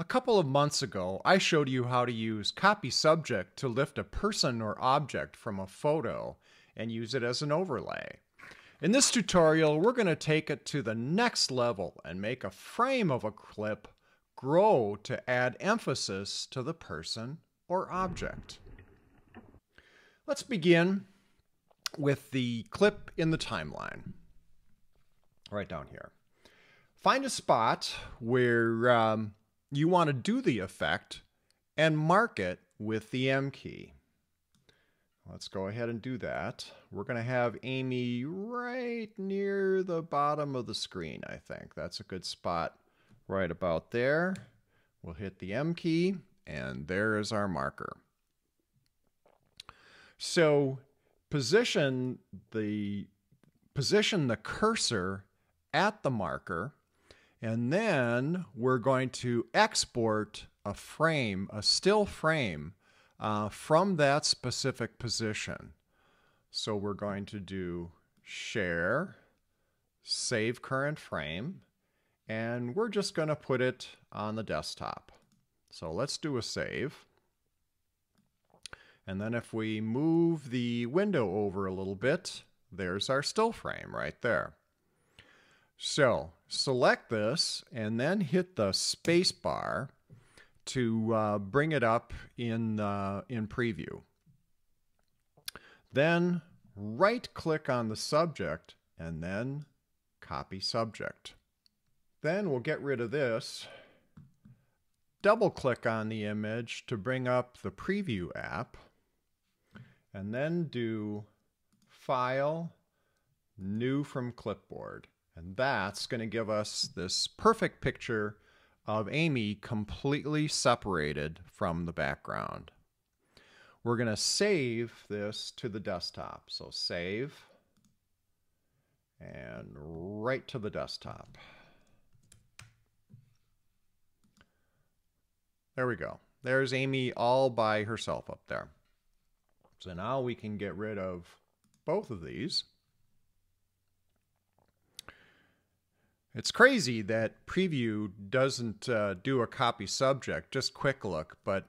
A couple of months ago, I showed you how to use Copy Subject to lift a person or object from a photo and use it as an overlay. In this tutorial, we're going to take it to the next level and make a frame of a clip grow to add emphasis to the person or object. Let's begin with the clip in the timeline, right down here. Find a spot where you want to do the effect and mark it with the M key. Let's go ahead and do that. We're going to have Amy right near the bottom of the screen, I think. That's a good spot right about there. We'll hit the M key, and there is our marker. So position the cursor at the marker, and then we're going to export a frame, a still frame, from that specific position. So we're going to do share, save current frame, and we're just going to put it on the desktop. So let's do a save. And then if we move the window over a little bit, there's our still frame right there. So select this and then hit the space bar to bring it up in preview. Then right-click on the subject and then copy subject. Then we'll get rid of this, double-click on the image to bring up the preview app, and then do File, New from Clipboard. And that's going to give us this perfect picture of Amy completely separated from the background. We're going to save this to the desktop. So save and right to the desktop. There we go. There's Amy all by herself up there. So now we can get rid of both of these. It's crazy that preview doesn't do a copy subject, just quick look, but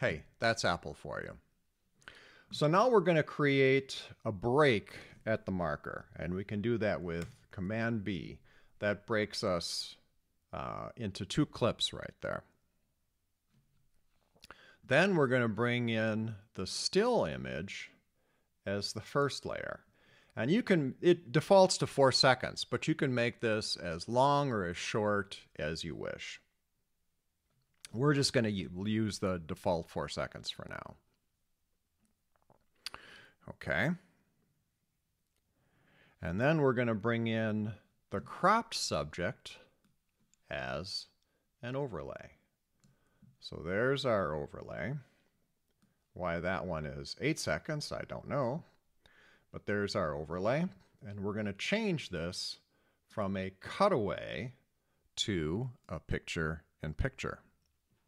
hey, that's Apple for you. So now we're going to create a break at the marker, and we can do that with Command B. That breaks us into two clips right there. Then we're going to bring in the still image as the first layer. And you can, it defaults to 4 seconds, but you can make this as long or as short as you wish. We're just going to use the default 4 seconds for now. Okay. And then we're going to bring in the cropped subject as an overlay. So there's our overlay. Why that one is 8 seconds, I don't know. But there's our overlay, and we're going to change this from a cutaway to a picture-in-picture.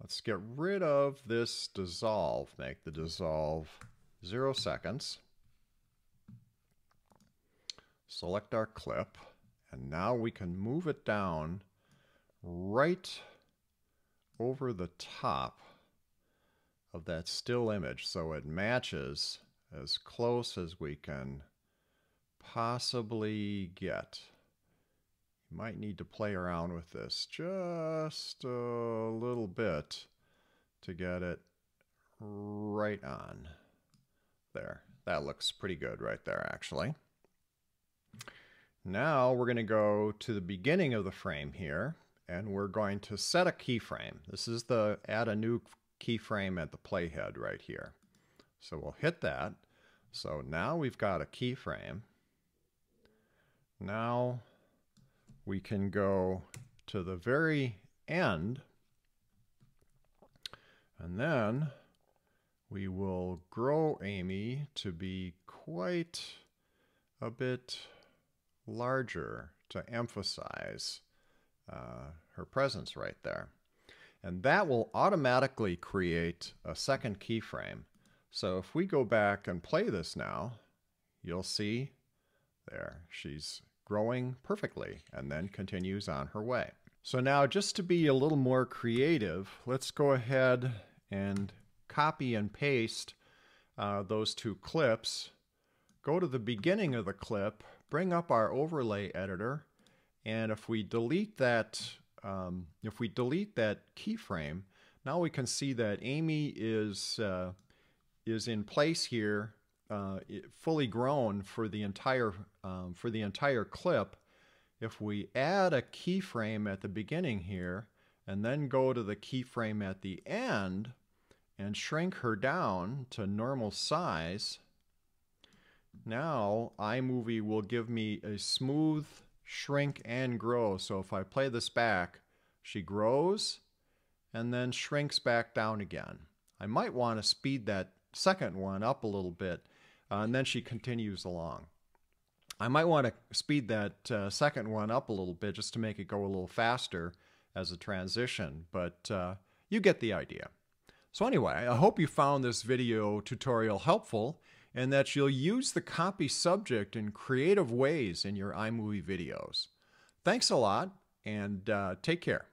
Let's get rid of this dissolve. Make the dissolve 0 seconds. Select our clip, and now we can move it down right over the top of that still image so it matches as close as we can possibly get. You might need to play around with this just a little bit to get it right on. There. That looks pretty good right there, actually. Now we're going to go to the beginning of the frame here, and we're going to set a keyframe. This is the add a new keyframe at the playhead right here. So we'll hit that. So now we've got a keyframe. Now we can go to the very end, and then we will grow Amy to be quite a bit larger to emphasize her presence right there. And that will automatically create a second keyframe. So if we go back and play this now, you'll see there, she's growing perfectly and then continues on her way. So now, just to be a little more creative, let's go ahead and copy and paste those two clips. Go to the beginning of the clip, bring up our overlay editor, and if we delete that keyframe, now we can see that Amy is in place here, fully grown for the entire clip. If we add a keyframe at the beginning here, and then go to the keyframe at the end, and shrink her down to normal size, now iMovie will give me a smooth shrink and grow. So if I play this back, she grows and then shrinks back down again. I might want to speed that second one up a little bit, and then she continues along. I might want to speed that second one up a little bit just to make it go a little faster as a transition, but you get the idea. So anyway, I hope you found this video tutorial helpful and that you'll use the copy subject in creative ways in your iMovie videos. Thanks a lot, and take care.